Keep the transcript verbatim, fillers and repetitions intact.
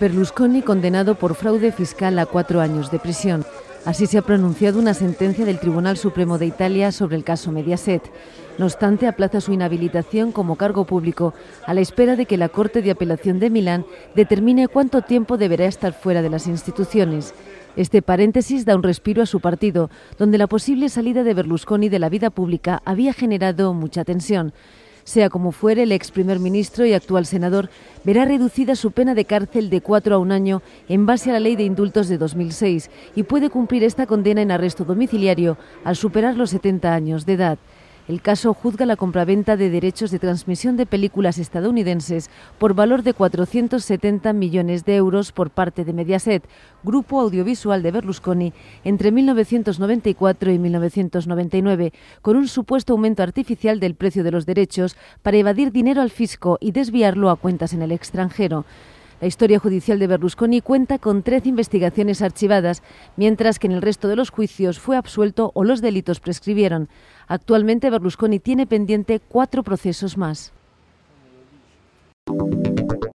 Berlusconi condenado por fraude fiscal a cuatro años de prisión. Así se ha pronunciado una sentencia del Tribunal Supremo de Italia sobre el caso Mediaset. No obstante, aplaza su inhabilitación como cargo público a la espera de que la Corte de Apelación de Milán determine cuánto tiempo deberá estar fuera de las instituciones. Este paréntesis da un respiro a su partido, donde la posible salida de Berlusconi de la vida pública había generado mucha tensión. Sea como fuere, el ex primer ministro y actual senador verá reducida su pena de cárcel de cuatro a un año en base a la ley de indultos de dos mil seis y puede cumplir esta condena en arresto domiciliario al superar los setenta años de edad. El caso juzga la compraventa de derechos de transmisión de películas estadounidenses por valor de cuatrocientos setenta millones de euros por parte de Mediaset, grupo audiovisual de Berlusconi, entre mil novecientos noventa y cuatro y mil novecientos noventa y nueve, con un supuesto aumento artificial del precio de los derechos para evadir dinero al fisco y desviarlo a cuentas en el extranjero. La historia judicial de Berlusconi cuenta con trece investigaciones archivadas, mientras que en el resto de los juicios fue absuelto o los delitos prescribieron. Actualmente Berlusconi tiene pendiente cuatro procesos más.